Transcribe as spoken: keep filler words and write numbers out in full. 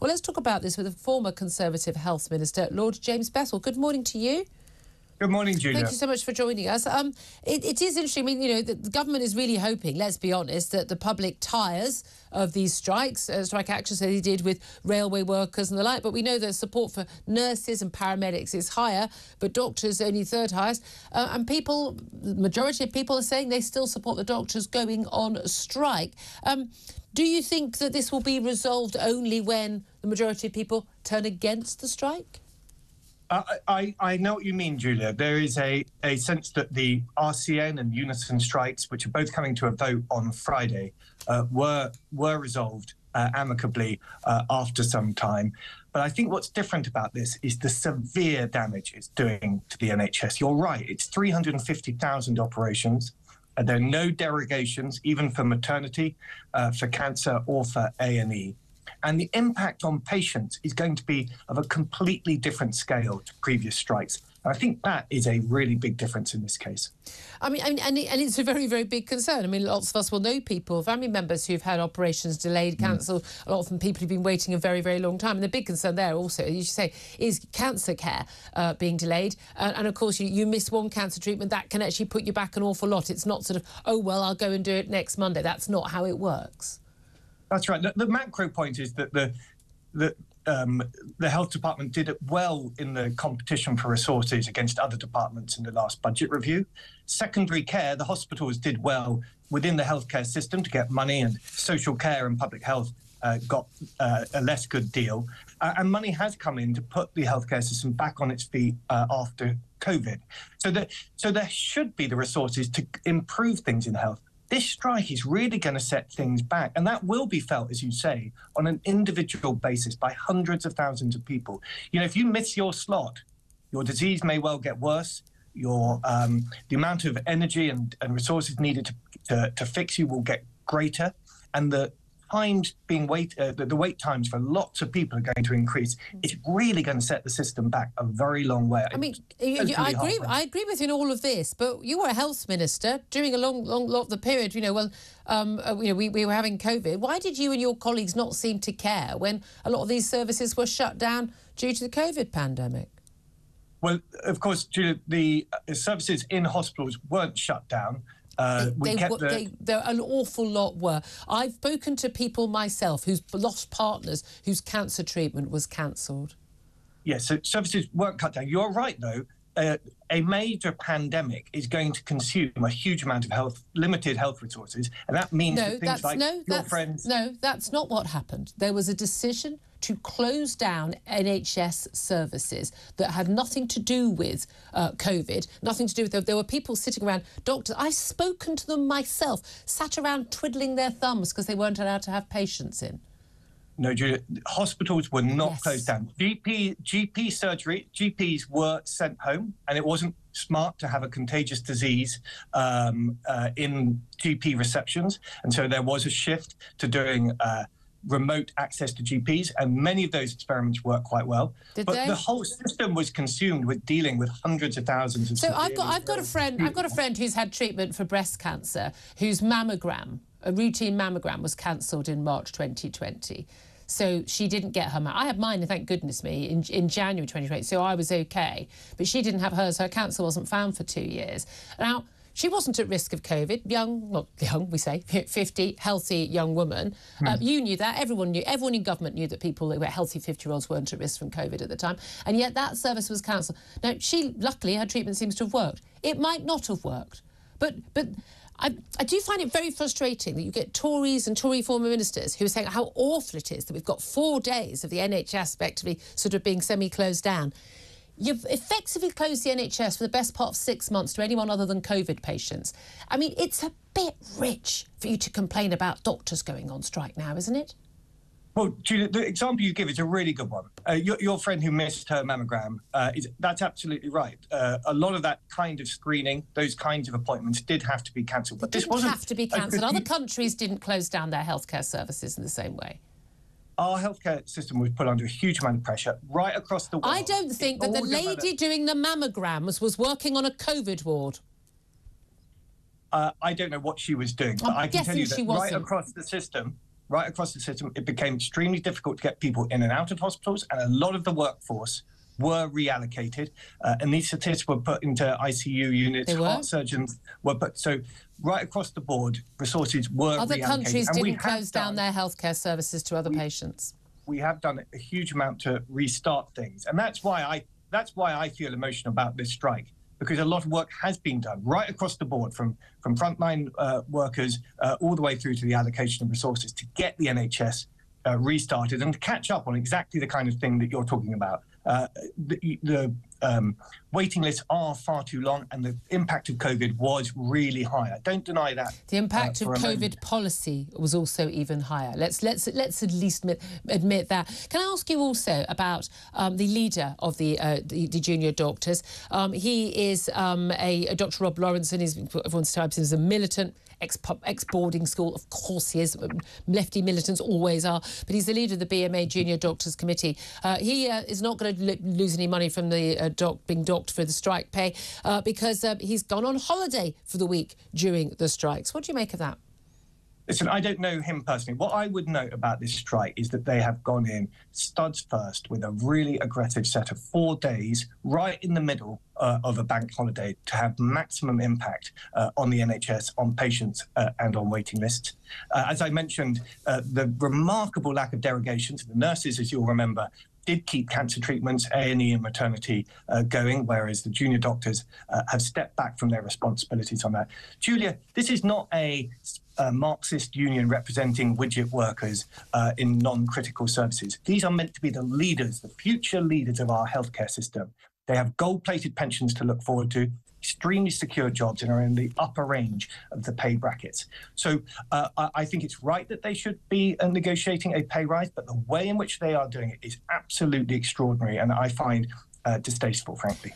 Well, let's talk about this with a former Conservative Health Minister, Lord James Bethell. Good morning to you. Good morning, Julia. Thank you so much for joining us. Um, it, it is interesting. I mean, you know, the, the government is really hoping, let's be honest, that the public tires of these strikes, uh, strike actions that they did with railway workers and the like. But we know the support for nurses and paramedics is higher, but doctors only third highest. Uh, and people, the majority of people are saying they still support the doctors going on strike. Um, do you think that this will be resolved only when the majority of people turn against the strike? Uh, I, I know what you mean, Julia. There is a, a sense that the R C N and Unison strikes, which are both coming to a vote on Friday, uh, were were resolved uh, amicably uh, after some time. But I think what's different about this is the severe damage it's doing to the N H S. You're right, it's three hundred fifty thousand operations. And there are no derogations, even for maternity, uh, for cancer or for A and E. And the impact on patients is going to be of a completely different scale to previous strikes. And I think that is a really big difference in this case. I mean, I mean and, it, and it's a very, very big concern. I mean, lots of us will know people, family members who've had operations delayed, cancelled. Mm. A lot of them, people who've been waiting a very, very long time. And the big concern there also, you should say, is cancer care uh, being delayed. Uh, and, of course, you, you miss one cancer treatment, that can actually put you back an awful lot. It's not sort of, oh, well, I'll go and do it next Monday. That's not how it works. That's right. The, the macro point is that the the, um, the health department did it well in the competition for resources against other departments in the last budget review. Secondary care, the hospitals did well within the healthcare system to get money, and social care and public health uh, got uh, a less good deal. Uh, and money has come in to put the healthcare system back on its feet uh, after COVID. So that so there should be the resources to improve things in health. This strike is really going to set things back, and that will be felt, as you say, on an individual basis by hundreds of thousands of people. You know, if you miss your slot, your disease may well get worse. Your um, the amount of energy and, and resources needed to, to to fix you will get greater, and the times being wait uh, the, the wait times for lots of people are going to increase. It's really going to set the system back a very long way. I mean, you, you, I agree. I agree with you in all of this, but you were a health minister during a long, long lot of the period. You know, well, um, uh, you know, we, we were having COVID. Why did you and your colleagues not seem to care when a lot of these services were shut down due to the COVID pandemic? Well, of course, the services in hospitals weren't shut down. Uh, they, they, the... they, there an awful lot were. I've spoken to people myself who's lost partners whose cancer treatment was cancelled. Yes, so services weren't cut down. You're right, though. Uh, a major pandemic is going to consume a huge amount of health, limited health resources, and that means no, that things that's, like no, your that's, friends... No, that's not what happened. There was a decision to close down N H S services that had nothing to do with uh, COVID, nothing to do with... There were people sitting around, doctors... I've spoken to them myself, sat around twiddling their thumbs because they weren't allowed to have patients in. No, Julia, hospitals were not yes. closed down. G P, G P surgery, G Ps were sent home, and it wasn't smart to have a contagious disease um, uh, in G P receptions. And so there was a shift to doing uh, remote access to G Ps, and many of those experiments worked quite well. Did but they? The whole system was consumed with dealing with hundreds of thousands of... So I've got, I've got a friend, I've got a friend who's had treatment for breast cancer, whose mammogram, a routine mammogram, was cancelled in March twenty twenty. So she didn't get her... I had mine, thank goodness me, in, in January twenty twenty, so I was okay. But she didn't have hers. Her cancer wasn't found for two years. Now, she wasn't at risk of COVID. Young, not young, we say, fifty, healthy young woman. Mm. Uh, you knew that. Everyone knew. Everyone in government knew that people who were healthy fifty-year-olds weren't at risk from COVID at the time. And yet that service was cancelled. Now, she, luckily, her treatment seems to have worked. It might not have worked. But... but I, I do find it very frustrating that you get Tories and Tory former ministers who are saying how awful it is that we've got four days of the N H S effectively sort of being semi-closed down. You've effectively closed the N H S for the best part of six months to anyone other than COVID patients. I mean, it's a bit rich for you to complain about doctors going on strike now, isn't it? Well, Julia, the example you give is a really good one. Uh, your, your friend who missed her mammogram, uh, is, that's absolutely right. Uh, a lot of that kind of screening, those kinds of appointments did have to be cancelled. But it this didn't wasn't have to be cancelled. Other countries didn't close down their healthcare services in the same way. Our healthcare system was put under a huge amount of pressure right across the world. I don't think that the lady doing the mammograms was working on a COVID ward. Uh, I don't know what she was doing, but I can tell you that right across the system... right across the system, it became extremely difficult to get people in and out of hospitals, and a lot of the workforce were reallocated. Uh, anaesthetists were put into I C U units. Heart surgeons were put. So right across the board, resources were reallocated. Other countries didn't close down their healthcare services to other patients. We have done a huge amount to restart things, and that's why I that's why I feel emotional about this strike, because a lot of work has been done right across the board, from from frontline uh, workers uh, all the way through to the allocation of resources to get the N H S uh, restarted and to catch up on exactly the kind of thing that you're talking about. Uh, the the um, waiting lists are far too long, and the impact of COVID was really high. I don't deny that. The impact uh, of COVID policy was also even higher. Let's let's let's at least admit, admit that. Can I ask you also about um, the leader of the uh, the, the junior doctors? Um, he is um, a, a Doctor Rob Lawrence, and he's, everyone describes him as a militant. Ex-boarding school, of course he is. Lefty militants always are. But he's the leader of the B M A Junior Doctors Committee. Uh, he uh, is not going to lose any money from the uh, doc being docked for the strike pay uh, because uh, he's gone on holiday for the week during the strikes. What do you make of that? Listen, I don't know him personally. What I would note about this strike is that they have gone in studs first with a really aggressive set of four days right in the middle uh, of a bank holiday to have maximum impact uh, on the N H S, on patients uh, and on waiting lists. Uh, as I mentioned, uh, the remarkable lack of derogations. The nurses, as you'll remember, did keep cancer treatments, A and E and maternity uh, going, whereas the junior doctors uh, have stepped back from their responsibilities on that. Julia, this is not a... Uh, Marxist union representing widget workers uh, in non-critical services. These are meant to be the leaders, the future leaders of our healthcare system. They have gold-plated pensions to look forward to, extremely secure jobs, and are in the upper range of the pay brackets. So uh, I, I think it's right that they should be uh, negotiating a pay rise, but the way in which they are doing it is absolutely extraordinary, and I find uh, distasteful, frankly.